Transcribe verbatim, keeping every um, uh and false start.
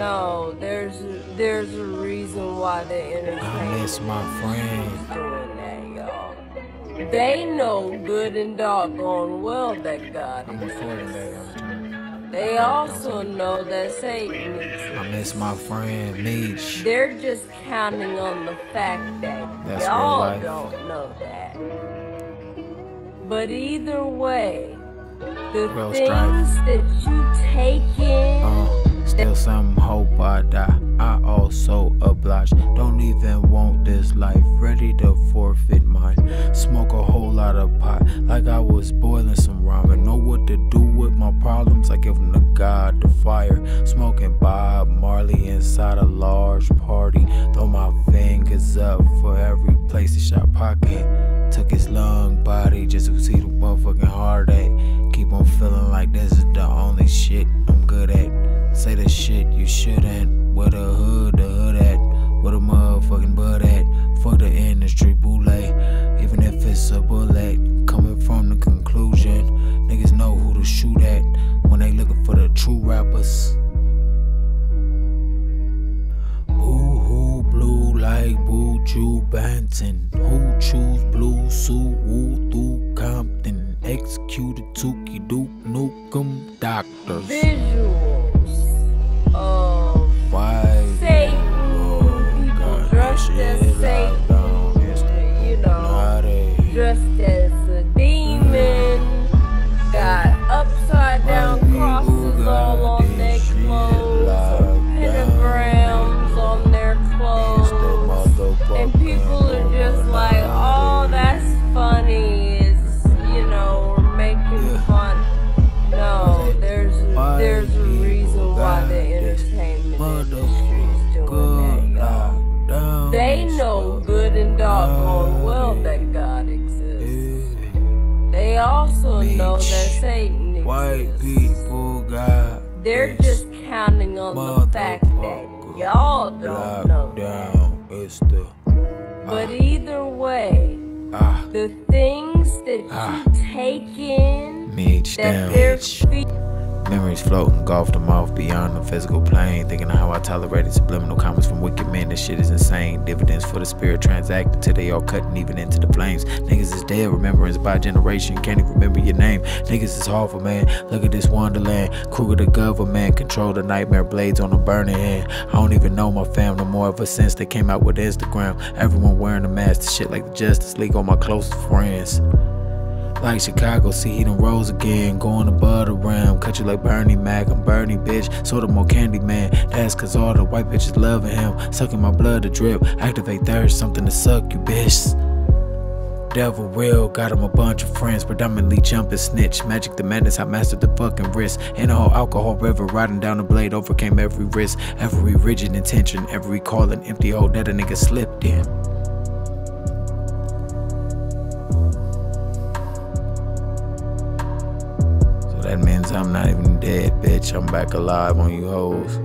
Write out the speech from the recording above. No, there's there's a reason why the entertainment I miss my friend. Is doing that, y'all. They know good and doggone well that God exists. They also know that Satan exists. I miss my friend, Leech. They're just counting on the fact that y'all don't know that. But either way, the Real things strife. that you take in. Uh, still some hope I die. I also oblige. Don't even want this life. Ready to forfeit mine. Smoke a whole lot of pot, like I was boiling some ramen. Know what to do with my problems. I give them to God, the fire. Smoking Bob Marley inside a large party. Throw my fingers up for every place he shot pocket. Took his lung body just to see the motherfucking heartache. Keep on feeling like this is the only shit I'm good at. Say the shit you shouldn't. Where the hood, the hood at? Where the motherfucking bud at? Fuck the industry, boule. Even if it's a bullet. Coming from the conclusion, niggas know who to shoot at when they looking for the true rappers. Boo-hoo, blue like Buju Banton. Who choose blue suit, woo through Compton. Executed Tookie, Duke Nukem, doctors. Visuals of Satan, people dressed as Satan, you know, dressed as a demon, got upside down crosses all on their clothes, pentagrams on their clothes, and people are just like, oh, that's funny. There's a reason why the entertainment industry is doing that, y'all. They know good and doggone well that God exists. They also know that Satan exists. White people got. They're just counting on the fact that y'all don't know that. But either way, the things that you take in, that they're feeding. Memories float and golf the mouth beyond the physical plane. Thinking of how I tolerated subliminal comments from wicked men. This shit is insane. Dividends for the spirit transacted till they all cutting even into the flames. Niggas is dead, remembrance by generation. Can't even remember your name. Niggas is awful, man. Look at this wonderland. Crew of the government. Control the nightmare blades on the burning hand. I don't even know my family more ever since they came out with Instagram. Everyone wearing a mask. This shit like the Justice League on my closest friends. Like Chicago, see he done rose again. Going above the rim, cut you like Bernie Mac. I'm Bernie, bitch, sort of more candy man. That's cause all the white bitches loving him. Sucking my blood to drip, activate thirst. Something to suck, you bitch. Devil real, got him a bunch of friends. Predominantly jumping snitch. Magic the madness, I mastered the fucking risk. In a whole alcohol river, riding down the blade. Overcame every risk, every rigid intention. Every call and empty hole that a nigga slipped in. That means I'm not even dead, bitch. I'm back alive on you hoes.